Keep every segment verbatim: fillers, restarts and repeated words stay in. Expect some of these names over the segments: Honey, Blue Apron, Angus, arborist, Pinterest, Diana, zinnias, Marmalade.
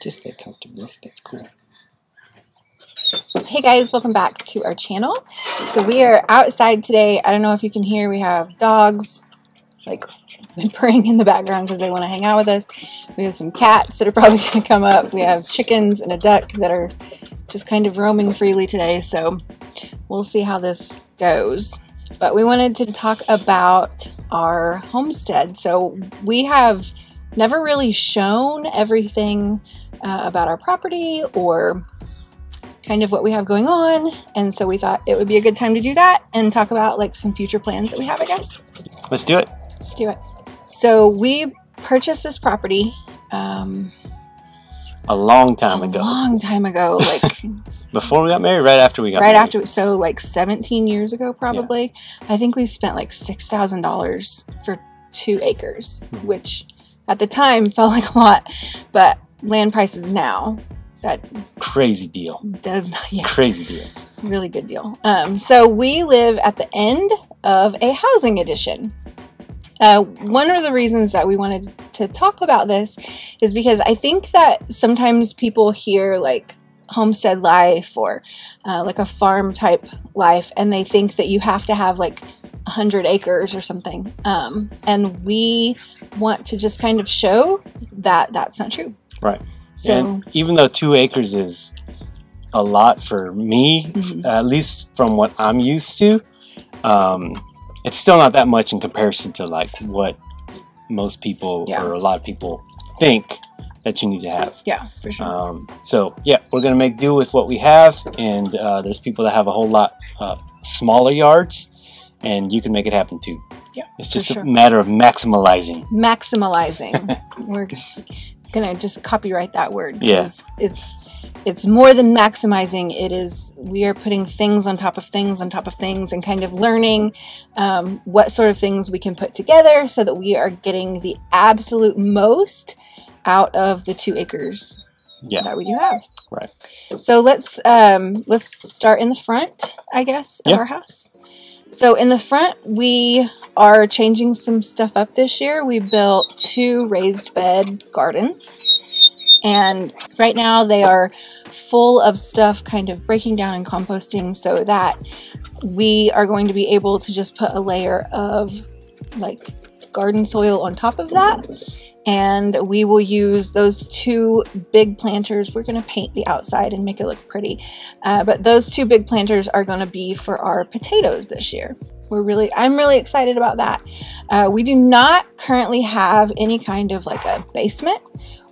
Just stay comfortably. That's cool. Hey guys, welcome back to our channel. So we are outside today. I don't know if you can hear, we have dogs like purring in the background because they want to hang out with us. We have some cats that are probably going to come up. We have chickens and a duck that are just kind of roaming freely today. So we'll see how this goes. But we wanted to talk about our homestead. So we have never really shown everything uh, about our property or kind of what we have going on, and so we thought it would be a good time to do that and talk about like some future plans that we have, I guess. Let's do it. Let's do it. So we purchased this property um, a long time a ago. A long time ago, like before we got married, right after we got right married. after, so like seventeen years ago, probably. Yeah. I think we spent like six thousand dollars for two acres, mm-hmm. which at the time felt like a lot, but land prices now. That crazy deal does not yet. Crazy deal. Really good deal. Um, so we live at the end of a housing addition. Uh, one of the reasons that we wanted to talk about this is because I think that sometimes people hear like homestead life or uh, like a farm type life, and they think that you have to have like a hundred acres or something. Um, and we want to just kind of show that that's not true. Right. So, and even though two acres is a lot for me, mm-hmm. at least from what I'm used to, um, it's still not that much in comparison to like what most people yeah. or a lot of people think that you need to have. Yeah, for sure. Um, so yeah, we're going to make do with what we have. And uh, there's people that have a whole lot uh, smaller yards, and you can make it happen too. Yeah, it's just sure. a matter of maximalizing. Maximalizing. We're gonna just copyright that word. Yes, yeah. it's it's more than maximizing. It is, we are putting things on top of things on top of things, and kind of learning um, what sort of things we can put together so that we are getting the absolute most out of the two acres yeah. that we do have. Right. So let's um, let's start in the front, I guess, of yeah. our house. So in the front, we are changing some stuff up this year. We built two raised bed gardens, and right now they are full of stuff kind of breaking down and composting, so that we are going to be able to just put a layer of like garden soil on top of that. And we will use those two big planters. We're going to paint the outside and make it look pretty. Uh, but those two big planters are going to be for our potatoes this year. We're really, I'm really excited about that. Uh, we do not currently have any kind of like a basement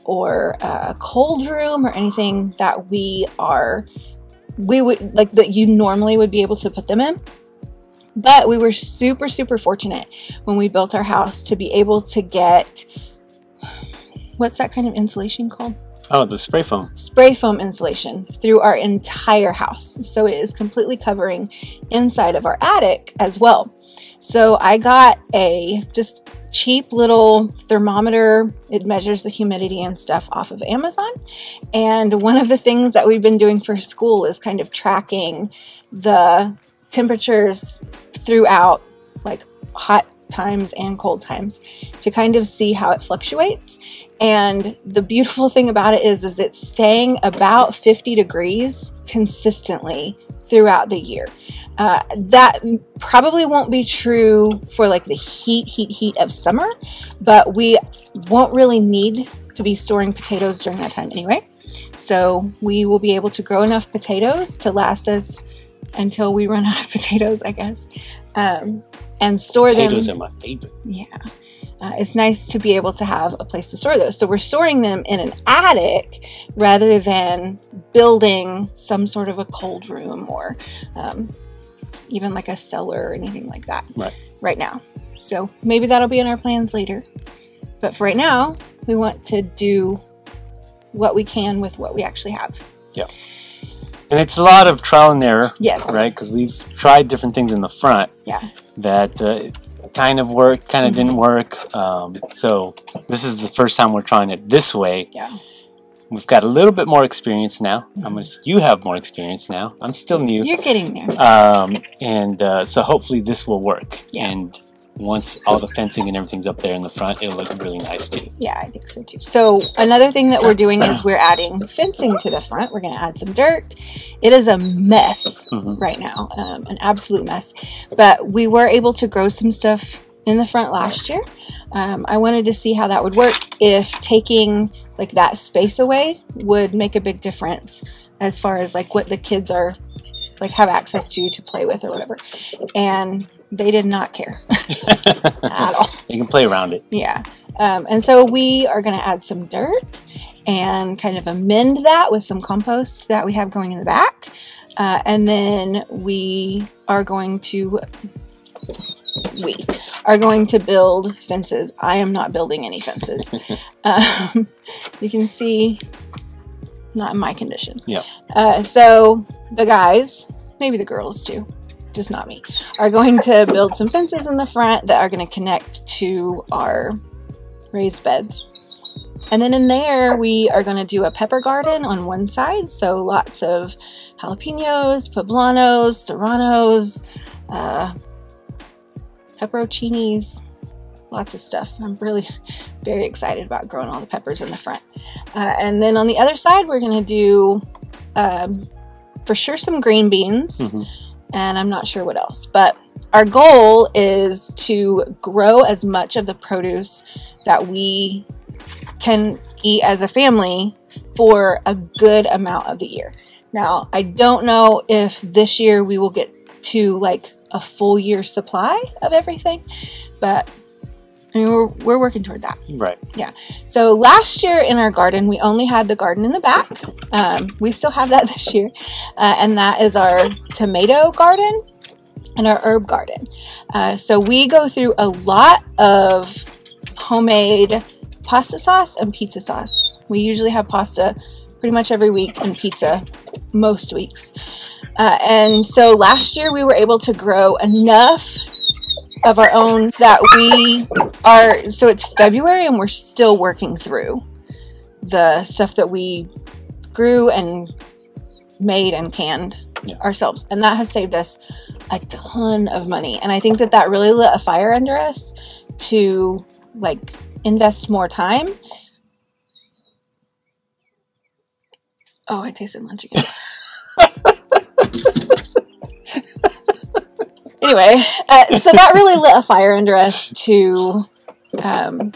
or a cold room or anything that we are, we would like that you normally would be able to put them in. But we were super, super fortunate when we built our house to be able to get, what's that kind of insulation called? Oh, the spray foam. Spray foam insulation through our entire house. So it is completely covering inside of our attic as well. So I got a just cheap little thermometer. It measures the humidity and stuff off of Amazon. And one of the things that we've been doing for school is kind of tracking the temperatures throughout like hot times and cold times to kind of see how it fluctuates. And the beautiful thing about it is is it's staying about fifty degrees consistently throughout the year. Uh, that probably won't be true for like the heat heat heat of summer, but we won't really need to be storing potatoes during that time anyway, so we will be able to grow enough potatoes to last us until we run out of potatoes, I guess, um, and store potatoes them. Potatoes are my favorite. Yeah. Uh, it's nice to be able to have a place to store those. So we're storing them in an attic rather than building some sort of a cold room or um, even like a cellar or anything like that right. right now. So maybe that'll be in our plans later. But for right now, we want to do what we can with what we actually have. Yeah. And it's a lot of trial and error, yes, right? Because we've tried different things in the front, yeah, that uh, kind of worked, kind of mm-hmm. didn't work. Um, so this is the first time we're trying it this way. Yeah, we've got a little bit more experience now. Mm-hmm. I'm gonna, you have more experience now. I'm still new. You're getting there. Um, and uh, so hopefully this will work. Yeah. And once all the fencing and everything's up there in the front, it'll look really nice too. Yeah, I think so too. So another thing that we're doing is we're adding fencing to the front. We're going to add some dirt. It is a mess mm-hmm. right now, um, an absolute mess. But we were able to grow some stuff in the front last year. Um, I wanted to see how that would work, if taking like that space away would make a big difference as far as like what the kids are like have access to to play with or whatever. And they did not care at all. They can play around it. Yeah. Um, and so we are going to add some dirt and kind of amend that with some compost that we have going in the back. Uh, and then we are going to... we are going to build fences. I am not building any fences. Um, you can see, not in my condition. Yeah. Uh, so the guys, maybe the girls too, just not me, are going to build some fences in the front that are going to connect to our raised beds. And then in there, we are going to do a pepper garden on one side. So lots of jalapenos, poblanos, serranos, uh, pepperoncinis, lots of stuff. I'm really very excited about growing all the peppers in the front. Uh, and then on the other side, we're going to do um, for sure some green beans. Mm-hmm. And I'm not sure what else. But our goal is to grow as much of the produce that we can eat as a family for a good amount of the year. Now, I don't know if this year we will get to like a full year supply of everything, but I mean, we're, we're working toward that. Right. Yeah. So last year in our garden, we only had the garden in the back. Um, we still have that this year. Uh, and that is our tomato garden and our herb garden. Uh, so we go through a lot of homemade pasta sauce and pizza sauce. We usually have pasta pretty much every week and pizza most weeks. Uh, and so last year we were able to grow enough of our own that we are, so it's February and we're still working through the stuff that we grew and made and canned yeah. ourselves. And that has saved us a ton of money. And I think that that really lit a fire under us to like invest more time. Oh, I tasted lunch again. Anyway, uh, so that really lit a fire under us to, um,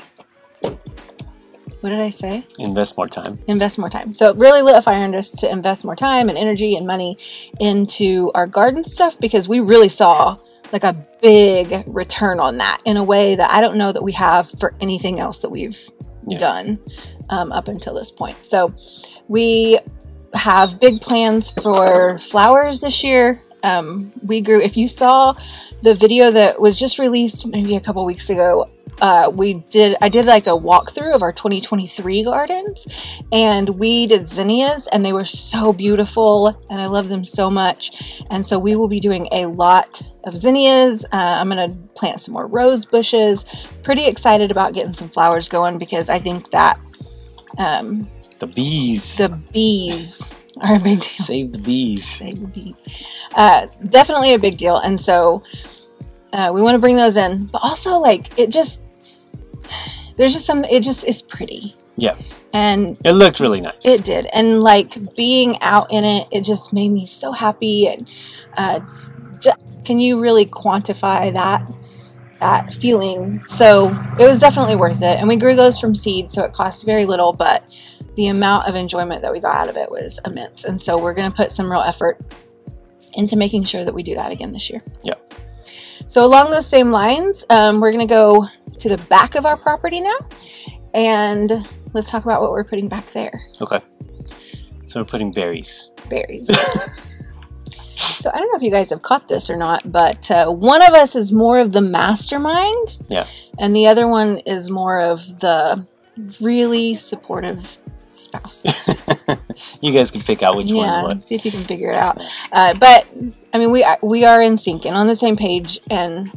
what did I say? Invest more time. Invest more time. So it really lit a fire under us to invest more time and energy and money into our garden stuff, because we really saw like a big return on that in a way that I don't know that we have for anything else that we've yeah. done um, up until this point. So we have big plans for flowers this year. Um, we grew, if you saw the video that was just released maybe a couple weeks ago, uh, we did, I did like a walkthrough of our twenty twenty-three gardens, and we did zinnias and they were so beautiful and I love them so much. And so we will be doing a lot of zinnias. Uh, I'm going to plant some more rose bushes. Pretty excited about getting some flowers going, because I think that, um, the bees, the bees are a big deal. Save the bees. Save the bees. Uh, definitely a big deal. And so uh, we want to bring those in, but also like it just, there's just some, it just is pretty. Yeah. And it looked really nice. It did. And like being out in it, it just made me so happy. And uh, just, can you really quantify that? that feeling. So it was definitely worth it. And we grew those from seed, so it cost very little, but the amount of enjoyment that we got out of it was immense. And so we're going to put some real effort into making sure that we do that again this year. Yeah. So along those same lines, um, we're going to go to the back of our property now, and let's talk about what we're putting back there. Okay. So we're putting berries. Berries. So I don't know if you guys have caught this or not, but uh, one of us is more of the mastermind, yeah, and the other one is more of the really supportive spouse. You guys can pick out which yeah, one's what. See if you can figure it out. Uh, but I mean, we we are in sync and on the same page. And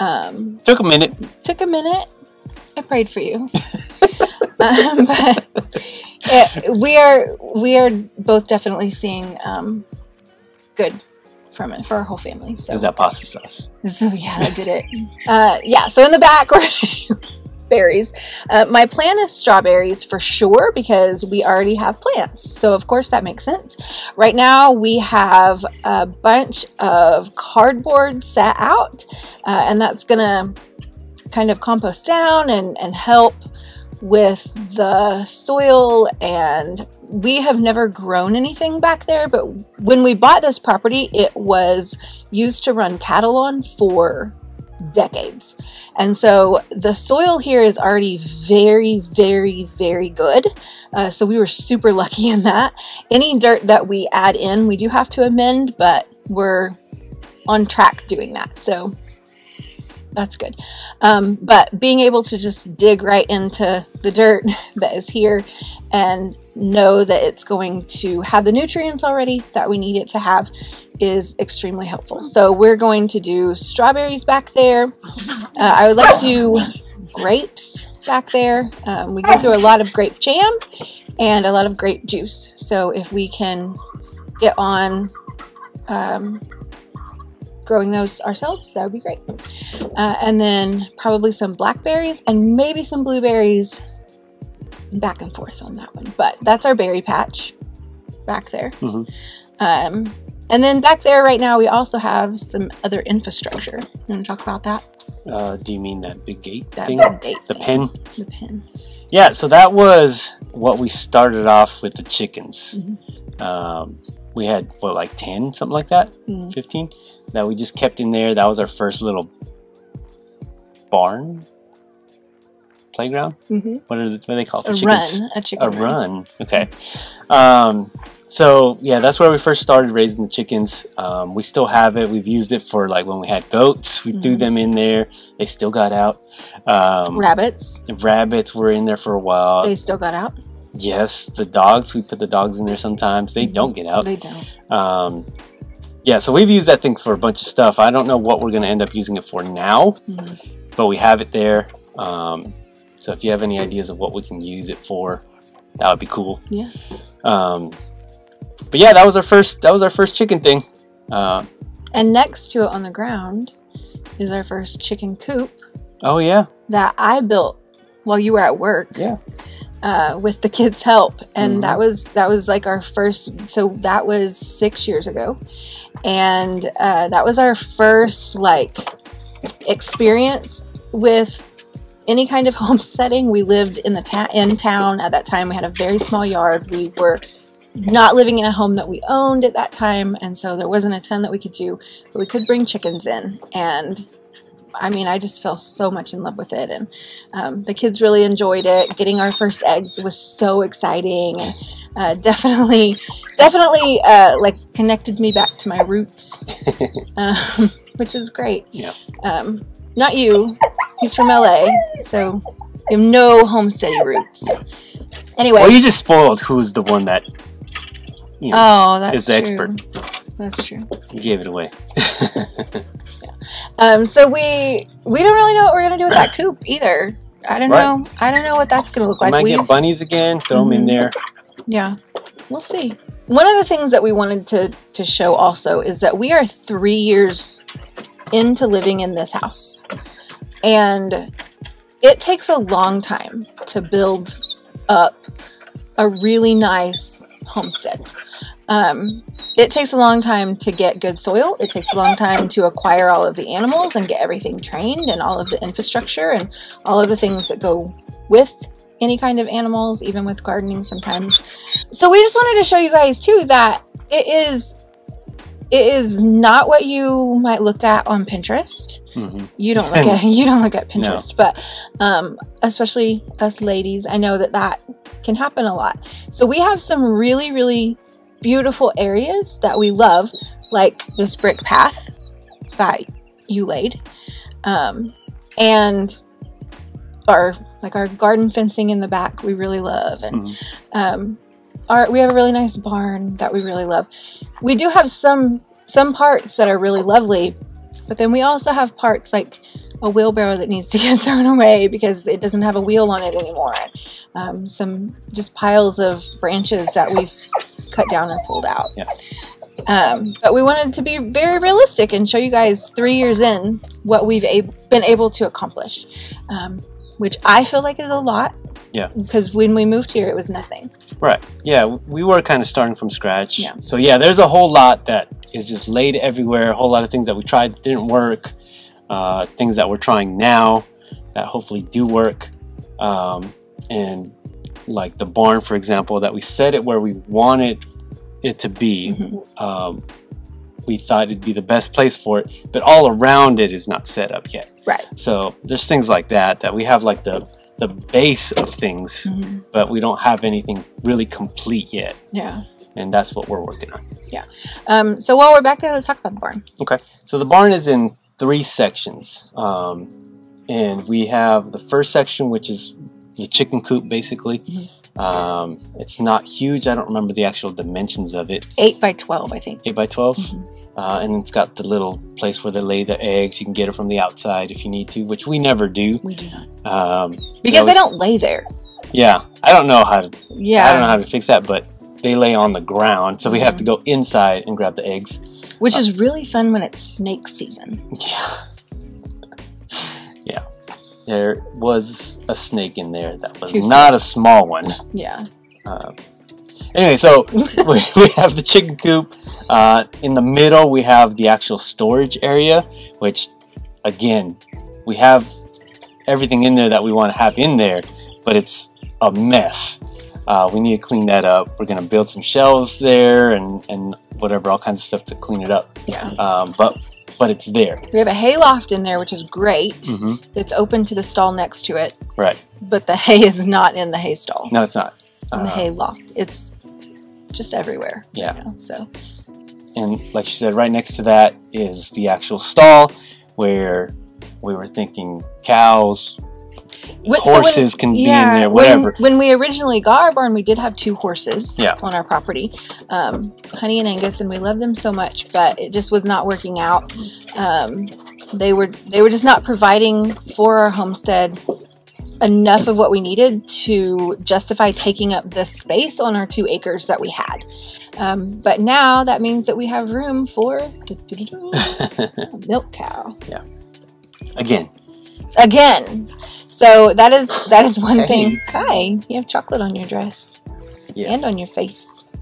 um, took a minute. Took a minute. I prayed for you. um, but it, we are we are both definitely seeing. Um, Good from it for our whole family. So is that pasta sauce? So yeah, I did it. uh, yeah. So in the back, we're gonna do berries. Uh, my plan is strawberries for sure because we already have plants. So of course that makes sense. Right now we have a bunch of cardboard set out, uh, and that's gonna kind of compost down and and help with the soil. And we have never grown anything back there, but when we bought this property, it was used to run cattle on for decades. And so the soil here is already very, very, very good. Uh, so we were super lucky in that. Any dirt that we add in, we do have to amend, but we're on track doing that. So that's good. Um, but being able to just dig right into the dirt that is here and know that it's going to have the nutrients already that we need it to have is extremely helpful. So we're going to do strawberries back there. Uh, I would like to do grapes back there. Um, we go through a lot of grape jam and a lot of grape juice. So if we can get on um, growing those ourselves, that would be great. Uh, and then probably some blackberries and maybe some blueberries, back and forth on that one. But that's our berry patch back there. Mm-hmm. um, and then back there right now, we also have some other infrastructure. You want to talk about that? Uh, do you mean that big gate that thing? Big gate the thing. pin? The pin. Yeah, so that was what we started off with the chickens. Mm-hmm. um, we had, what, like ten, something like that? Mm-hmm. fifteen? That we just kept in there. That was our first little barn playground. Mm-hmm. What are the, what do they call it? A chickens? run. A chicken. A run. run. Okay. Um, so yeah, that's where we first started raising the chickens. Um, we still have it. We've used it for like when we had goats. We mm-hmm. threw them in there. They still got out. Um, rabbits. Rabbits were in there for a while. They still got out. Yes, the dogs. We put the dogs in there sometimes. They don't get out. They don't. Um, yeah, so we've used that thing for a bunch of stuff. I don't know what we're going to end up using it for now, mm-hmm. but we have it there. Um, so if you have any ideas of what we can use it for, that would be cool. Yeah. Um, but yeah, that was our first. That was our first chicken thing. Uh, and next to it on the ground is our first chicken coop. Oh yeah. That I built while you were at work. Yeah. Uh, with the kids' help, and mm-hmm. that was that was like our first. So that was six years ago, and uh, that was our first like experience with any kind of homesteading. We lived in the ta in town at that time. We had a very small yard. We were not living in a home that we owned at that time, and so there wasn't a ton that we could do. But we could bring chickens in, and I mean, I just fell so much in love with it, and um, the kids really enjoyed it. Getting our first eggs was so exciting. Uh, definitely, definitely, uh, like connected me back to my roots, um, which is great. Yeah. Um, not you. He's from L A, so you have no homesteading roots. Anyway. Well, you just spoiled who's the one that you know, oh, that's is the true. expert. That's true. You gave it away. Yeah. Um, so we we don't really know what we're gonna do with that coop either. I don't right. know. I don't know what that's gonna look like. We might We've... get bunnies again. Throw mm-hmm. them in there. Yeah, we'll see. One of the things that we wanted to to show also is that we are three years into living in this house, and it takes a long time to build up a really nice homestead. Um, it takes a long time to get good soil. It takes a long time to acquire all of the animals and get everything trained and all of the infrastructure and all of the things that go with any kind of animals, even with gardening sometimes. So we just wanted to show you guys too that it is, it is not what you might look at on Pinterest. Mm-hmm. You don't look at, you don't look at Pinterest, no. but, um, especially us ladies, I know that that can happen a lot. So we have some really, really beautiful areas that we love, like this brick path that you laid, um, and our like our garden fencing in the back we really love, and mm-hmm. um, our we have a really nice barn that we really love. We do have some some parts that are really lovely, but then we also have parts like a wheelbarrow that needs to get thrown away because it doesn't have a wheel on it anymore. Um, some just piles of branches that we've cut down and pulled out. Yeah. Um, but we wanted to be very realistic and show you guys three years in what we've a been able to accomplish, um, which I feel like is a lot. Yeah. Because when we moved here, it was nothing. Right. Yeah. We were kind of starting from scratch. Yeah. So yeah, there's a whole lot that is just laid everywhere. A whole lot of things that we tried that didn't work. Uh, things that we're trying now that hopefully do work. Um, and like the barn, for example, that we set it where we wanted it to be. Mm-hmm. um, we thought it'd be the best place for it, but all around it is not set up yet. Right. So there's things like that, that we have like the the base of things, mm-hmm. but we don't have anything really complete yet. Yeah. And that's what we're working on. Yeah. Um, so while we're back there, let's talk about the barn. Okay. So the barn is in three sections. Um, and we have the first section, which is the chicken coop, basically. Mm-hmm. um, it's not huge. I don't remember the actual dimensions of it. eight by twelve, I think. eight by twelve? Mm-hmm. uh, and it's got the little place where they lay their eggs. You can get it from the outside if you need to, which we never do. We do not. Um, because always, they don't lay there. Yeah. I don't know how to, yeah. I don't know how to fix that, but they lay on the ground. So we have mm-hmm. to go inside and grab the eggs. Which uh, is really fun when it's snake season. Yeah. There was a snake in there that was Two not snakes. a small one. Yeah. Um, anyway, so we, we have the chicken coop. Uh, in the middle, we have the actual storage area, which, again, we have everything in there that we want to have in there, but it's a mess. Uh, we need to clean that up. We're going to build some shelves there and, and whatever, all kinds of stuff to clean it up. Yeah. Um, but... But it's there. We have a hay loft in there, which is great. Mm-hmm. It's open to the stall next to it. Right. But the hay is not in the hay stall. No, it's not. In uh, the hay loft. It's just everywhere. Yeah. You know, so. And like she said, right next to that is the actual stall where we were thinking cows, when, horses so when, can yeah, be in there, whatever. When, when we originally got our barn, we did have two horses yeah. on our property, um, Honey and Angus, and we loved them so much, but it just was not working out. Um, they were they were just not providing for our homestead enough of what we needed to justify taking up the space on our two acres that we had. Um, but now that means that we have room for doo -doo -doo -doo, a milk cow. Yeah. Again. Again. So that is that is one hey. thing. Hi, you have chocolate on your dress yeah. and on your face.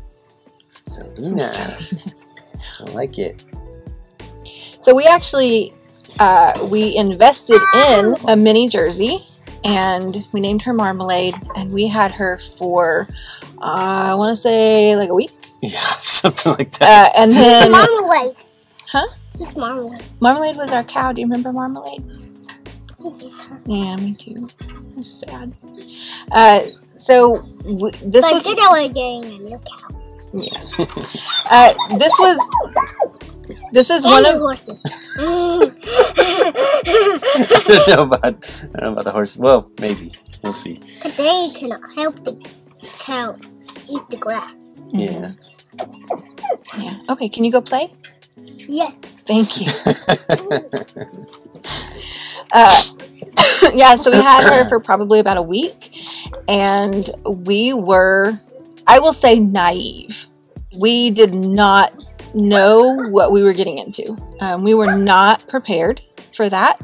So nice. So nice. I like it. So we actually uh, we invested in a mini Jersey, and we named her Marmalade, and we had her for uh, I want to say like a week. Yeah, something like that. Uh, and then Marmalade. Huh? It's Marmalade. Marmalade was our cow. Do you remember Marmalade? Yeah, me too. It's sad. Uh, so w this but was. But we're getting a new cow. Yeah. uh, this was. This is and one of. Horses. I don't know about. I don't know about the horse. Well, maybe we'll see. But they cannot help the cow eat the grass. Yeah. Yeah. Okay. Can you go play? Yes. Thank you. Uh, yeah, so we had her for probably about a week, and we were, I will say, naive. We did not know what we were getting into. Um, we were not prepared for that.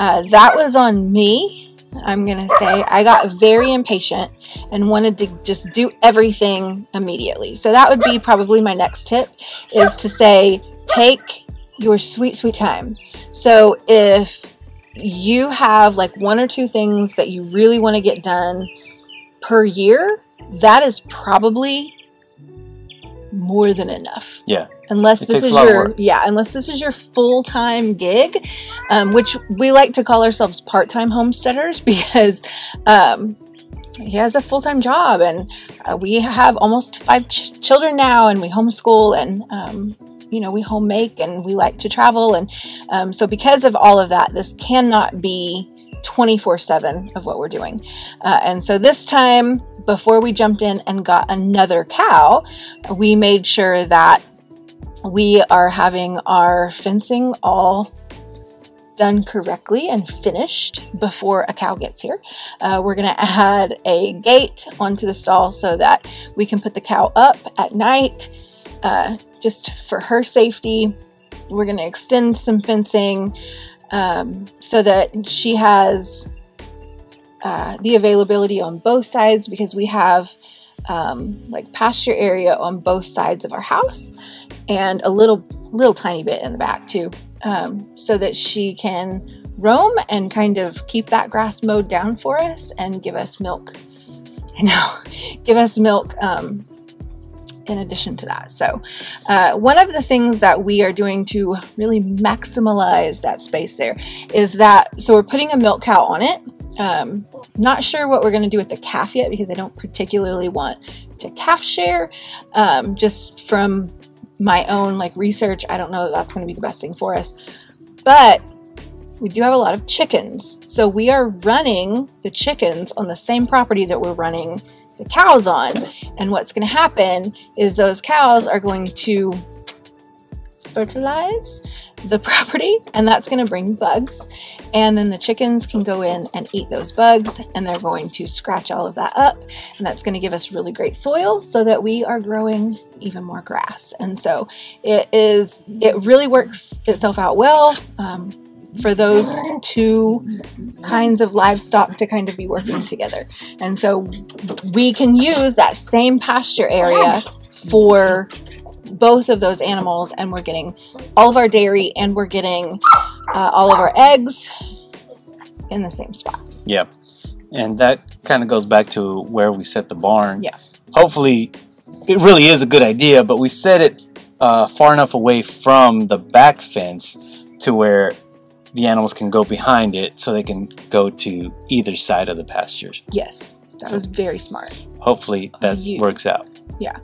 Uh, that was on me, I'm going to say. I got very impatient and wanted to just do everything immediately. So that would be probably my next tip, is to say, take your sweet, sweet time. So if you have like one or two things that you really want to get done per year, that is probably more than enough. Yeah. Unless this is your yeah, unless this is your full-time gig, um, which we like to call ourselves part-time homesteaders, because um, he has a full-time job, and uh, we have almost five ch children now, and we homeschool, and um, you know, we home make, and we like to travel. And um, so because of all of that, this cannot be twenty-four seven of what we're doing. Uh, and so this time, before we jumped in and got another cow, we made sure that we are having our fencing all done correctly and finished before a cow gets here. Uh, we're going to add a gate onto the stall so that we can put the cow up at night uh, just for her safety. We're going to extend some fencing um, so that she has uh, the availability on both sides, because we have um, like pasture area on both sides of our house and a little, little tiny bit in the back too, um, so that she can roam and kind of keep that grass mowed down for us and give us milk. I know, give us milk um, in addition to that. So uh, one of the things that we are doing to really maximize that space there is that, so we're putting a milk cow on it. Um, not sure what we're going to do with the calf yet, because I don't particularly want to calf share. Um, just from my own like research, I don't know that that's going to be the best thing for us. But we do have a lot of chickens. So we are running the chickens on the same property that we're running the cows on. And what's gonna happen is those cows are going to fertilize the property, and that's gonna bring bugs. And then the chickens can go in and eat those bugs, and they're going to scratch all of that up. And that's gonna give us really great soil so that we are growing even more grass. And so it is, it really works itself out well. Um, for those two kinds of livestock to kind of be working together. And so we can use that same pasture area for both of those animals, and we're getting all of our dairy, and we're getting uh, all of our eggs in the same spot. Yeah. And that kind of goes back to where we set the barn. Yeah. Hopefully, it really is a good idea, but we set it uh, far enough away from the back fence to where the animals can go behind it, so they can go to either side of the pastures. Yes, that so was very smart. Hopefully that you. works out. Yeah,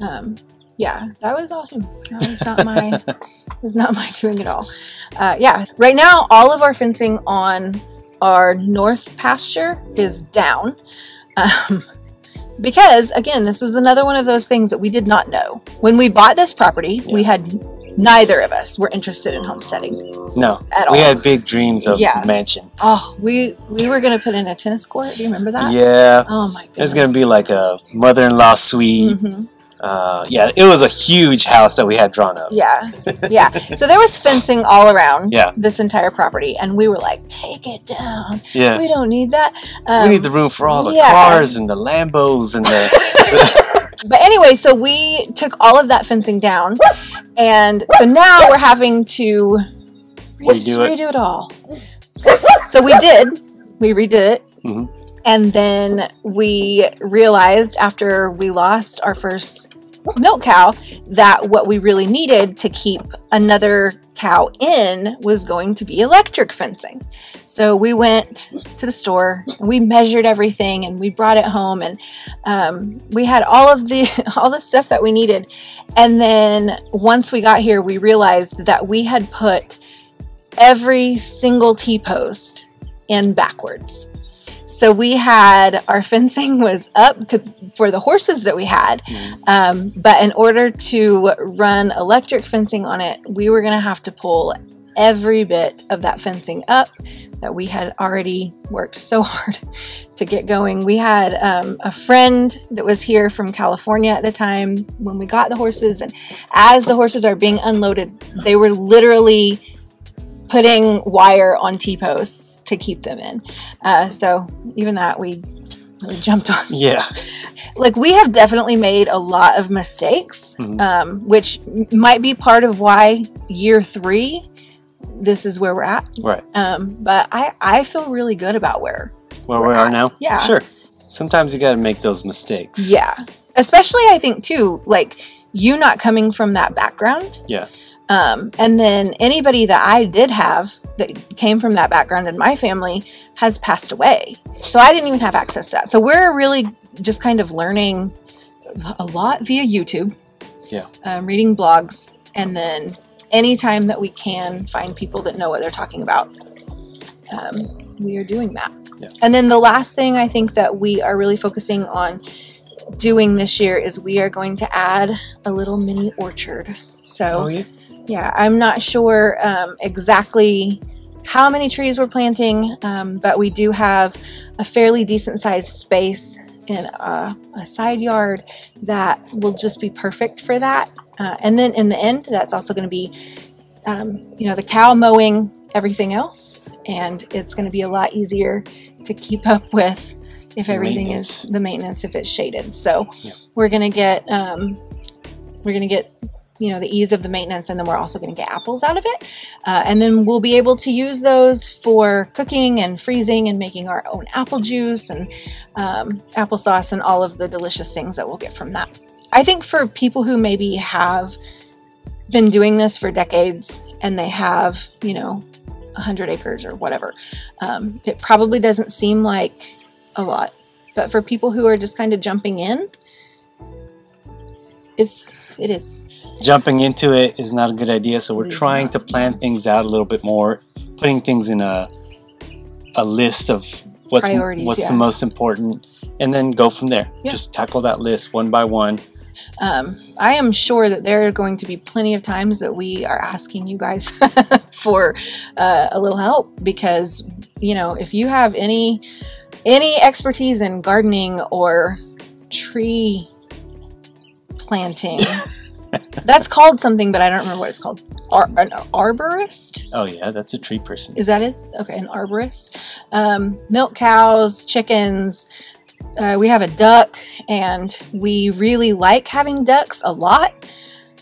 um, yeah, that was all him. That was not my, was not my doing at all. Uh, yeah, right now all of our fencing on our north pasture is down, um, because again, this was another one of those things that we did not know when we bought this property. Yeah. We had. Neither of us were interested in homesteading. No, at all. We had big dreams of yeah. mansion. Oh, we we were gonna put in a tennis court. Do you remember that? Yeah. Oh my goodness. It was gonna be like a mother-in-law suite. Mm-hmm. uh, yeah, it was a huge house that we had drawn up. Yeah, yeah. So there was fencing all around yeah. this entire property, and we were like, take it down. Yeah. We don't need that. Um, we need the room for all the yeah. cars and the Lambos and the. But anyway, so we took all of that fencing down, and so now we're having to redo, redo it. it all. So we did. We redid it. Mm-hmm. And then we realized after we lost our first milk cow that what we really needed to keep another cow in was going to be electric fencing. So we went to the store and we measured everything, and we brought it home, and um, we had all of the all the stuff that we needed. And then once we got here, we realized that we had put every single T-post in backwards. So we had, our fencing was up for the horses that we had, um, but in order to run electric fencing on it, we were going to have to pull every bit of that fencing up that we had already worked so hard to get going. We had um, a friend that was here from California at the time when we got the horses, and as the horses are being unloaded, they were literally putting wire on T-posts to keep them in. Uh, so even that we, we jumped on. Yeah. Like, we have definitely made a lot of mistakes, mm-hmm. um, which might be part of why year three, this is where we're at. Right. Um, but I, I feel really good about where, where we are now. Yeah. Sure. Sometimes you got to make those mistakes. Yeah. Especially, I think too, like you not coming from that background. Yeah. Um, and then anybody that I did have that came from that background in my family has passed away. So I didn't even have access to that. So we're really just kind of learning a lot via YouTube, yeah, um, reading blogs, and then anytime that we can find people that know what they're talking about, um, we are doing that. Yeah. And then the last thing I think that we are really focusing on doing this year is we are going to add a little mini orchard. So. Oh, yeah. Yeah, I'm not sure um, exactly how many trees we're planting, um, but we do have a fairly decent sized space in a, a side yard that will just be perfect for that. Uh, and then in the end, that's also going to be, um, you know, the cow mowing everything else, and it's going to be a lot easier to keep up with if everything is the maintenance, if it's shaded. So yep. we're going to get, um, we're going to get, you know, the ease of the maintenance, and then we're also going to get apples out of it. Uh, and then we'll be able to use those for cooking and freezing and making our own apple juice and um, applesauce and all of the delicious things that we'll get from that. I think for people who maybe have been doing this for decades and they have, you know, a hundred acres or whatever, um, it probably doesn't seem like a lot. But for people who are just kind of jumping in, it's, it is. Jumping into it is not a good idea, so we're trying to plan things out a little bit more, putting things in a, a list of what's, what's yeah. the most important, and then go from there. Yeah. Just tackle that list one by one. Um, I am sure that there are going to be plenty of times that we are asking you guys for uh, a little help, because, you know, if you have any, any expertise in gardening or tree planting, that's called something, but I don't remember what it's called. Ar an arborist? Oh yeah, that's a tree person. Is that it? Okay, an arborist. Um, milk cows, chickens. Uh, we have a duck, and we really like having ducks a lot.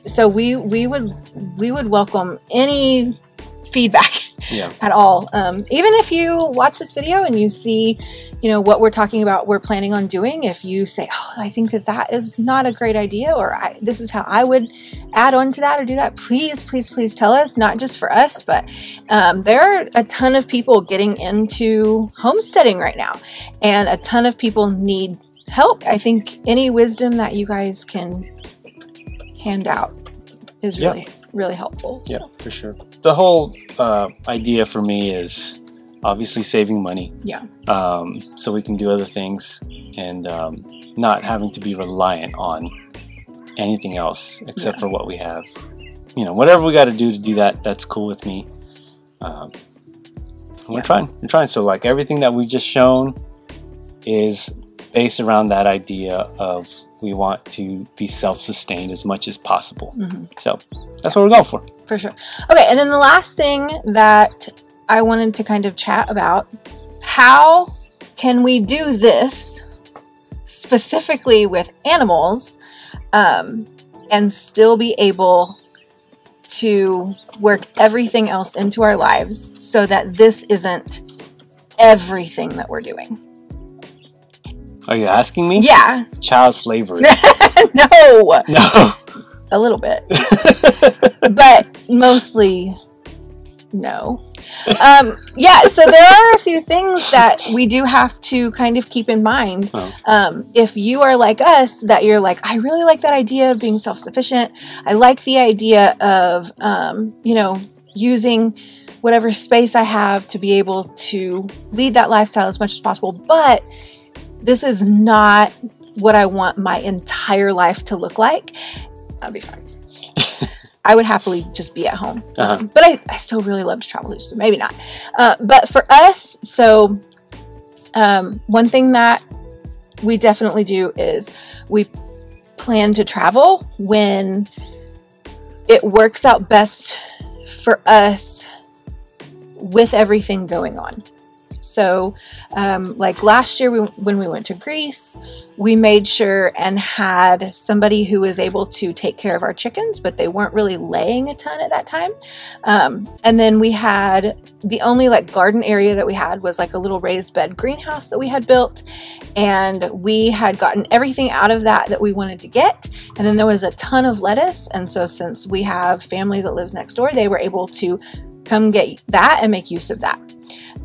So we we would we would welcome any feedback yeah. at all. Um, even if you watch this video and you see, you know, what we're talking about, we're planning on doing. If you say, "Oh, I think that that is not a great idea," or I, "This is how I would add on to that or do that," please, please, please tell us. Not just for us, but um, there are a ton of people getting into homesteading right now, and a ton of people need help. I think any wisdom that you guys can hand out is really yeah. really helpful. Yeah, so. For sure. The whole uh, idea for me is obviously saving money. Yeah. Um, so we can do other things, and um, not having to be reliant on anything else except yeah. for what we have. You know, whatever we got to do to do that, that's cool with me. Um, we're yeah. trying. We're trying. So like everything that we've just shown is based around that idea of we want to be self-sustained as much as possible. Mm-hmm. So that's what we're going for. For sure. Okay, and then the last thing that I wanted to kind of chat about, how can we do this specifically with animals um, and still be able to work everything else into our lives so that this isn't everything that we're doing? Are you asking me? Yeah. Child slavery. No. No. A little bit. But mostly no. Um, yeah, so there are a few things that we do have to kind of keep in mind. Oh. Um, if you are like us, that you're like, I really like that idea of being self-sufficient. I like the idea of, um, you know, using whatever space I have to be able to lead that lifestyle as much as possible. But this is not what I want my entire life to look like. That'd be fine. I would happily just be at home. Uh-huh. um, but I, I still really love to travel, so maybe not. Uh, but for us, so um, one thing that we definitely do is we plan to travel when it works out best for us with everything going on. So um, like last year we, when we went to Greece, we made sure and had somebody who was able to take care of our chickens, but they weren't really laying a ton at that time. Um, and then we had the only like garden area that we had was like a little raised bed greenhouse that we had built. And we had gotten everything out of that that we wanted to get. And then there was a ton of lettuce. And so since we have family that lives next door, they were able to come get that and make use of that.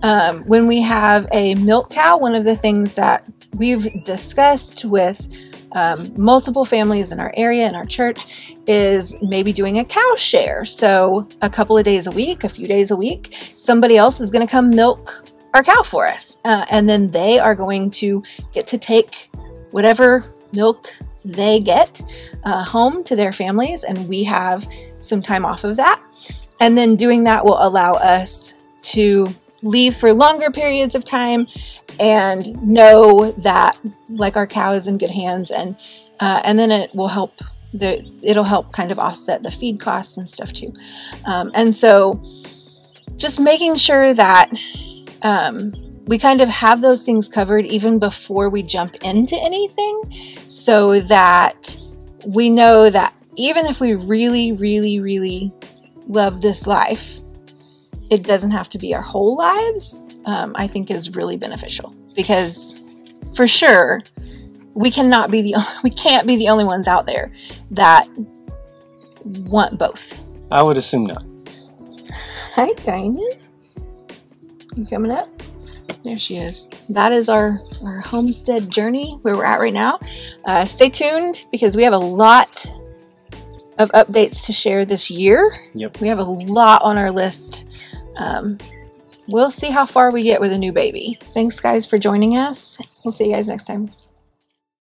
Um, when we have a milk cow, one of the things that we've discussed with um, multiple families in our area and our church is maybe doing a cow share. So a couple of days a week, a few days a week, somebody else is going to come milk our cow for us. Uh, and then they are going to get to take whatever milk they get uh, home to their families. And we have some time off of that. And then doing that will allow us to leave for longer periods of time and know that like our cow is in good hands, and uh, and then it will help the, it'll help kind of offset the feed costs and stuff too. Um, and so just making sure that um, we kind of have those things covered even before we jump into anything, so that we know that even if we really, really, really love this life, it doesn't have to be our whole lives, um, I think is really beneficial, because for sure, we cannot be the only, we can't be the only ones out there that want both. I would assume not. Hi, Diana. You coming up? There she is. That is our, our homestead journey where we're at right now. Uh, stay tuned, because we have a lot of updates to share this year. Yep. We have a lot on our list. Um, we'll see how far we get with a new baby. Thanks, guys, for joining us. We'll see you guys next time.